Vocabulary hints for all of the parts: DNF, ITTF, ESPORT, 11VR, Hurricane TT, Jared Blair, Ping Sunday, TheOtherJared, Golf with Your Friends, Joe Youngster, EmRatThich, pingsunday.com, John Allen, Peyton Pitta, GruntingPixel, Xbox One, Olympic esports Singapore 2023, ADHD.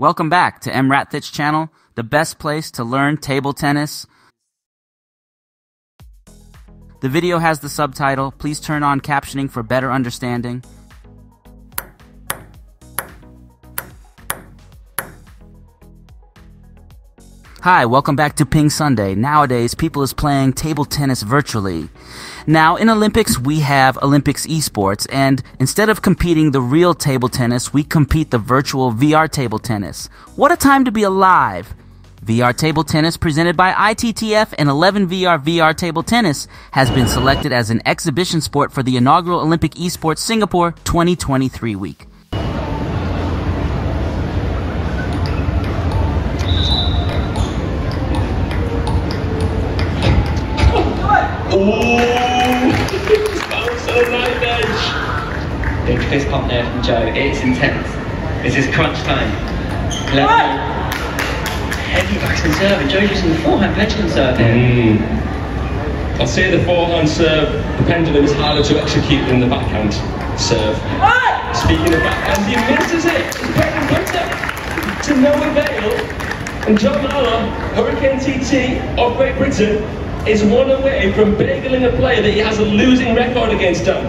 Welcome back to EmRatThich channel, the best place to learn table tennis. The video has the subtitle. Please turn on captioning for better understanding. Hi, welcome back to Ping Sunday. Nowadays, people is playing table tennis virtually. Now, in Olympics, we have Olympics esports, and instead of competing the real table tennis, we compete the virtual VR table tennis. What a time to be alive! VR table tennis, presented by ITTF and 11VR VR table tennis, has been selected as an exhibition sport for the inaugural Olympic esports Singapore 2023 week. Big fist pump there from Joe. It's intense. This is crunch time. Left heavy backhand serve, and Joe using the forehand pendulum serve there. I'll say the forehand serve, the pendulum is harder to execute than the backhand serve. What? Speaking of backhand, he misses it. It's Peyton Pitta to no avail. And John Allen, Hurricane TT of Great Britain, is one away from bageling a player that he has a losing record against him.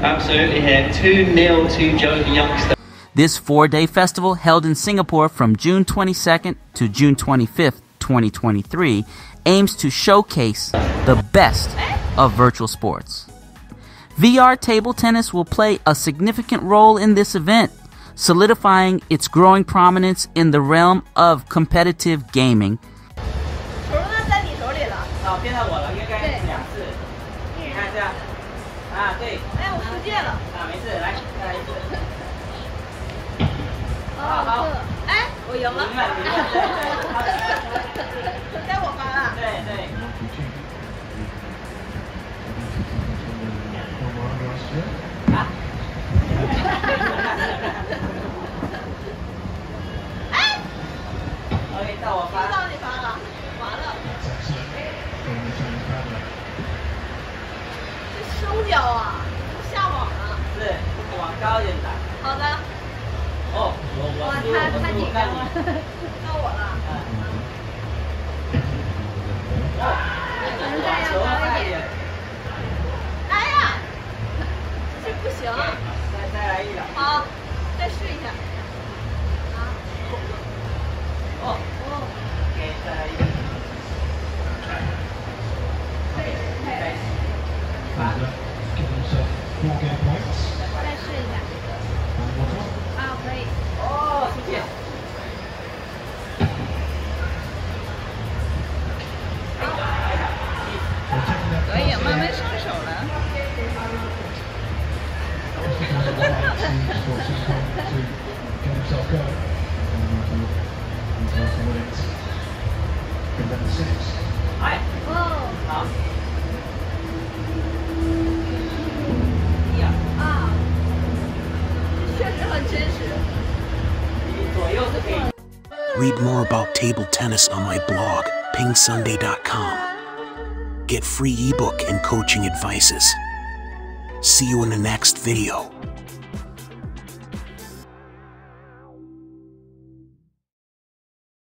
Absolutely here, 2-0 to Joe Youngster. This four-day festival, held in Singapore from June 22nd to June 25th, 2023, aims to showcase the best of virtual sports. VR table tennis will play a significant role in this event, solidifying its growing prominence in the realm of competitive gaming. Read more about table tennis on my blog, pingsunday.com. Get free ebook and coaching advices. See you in the next video.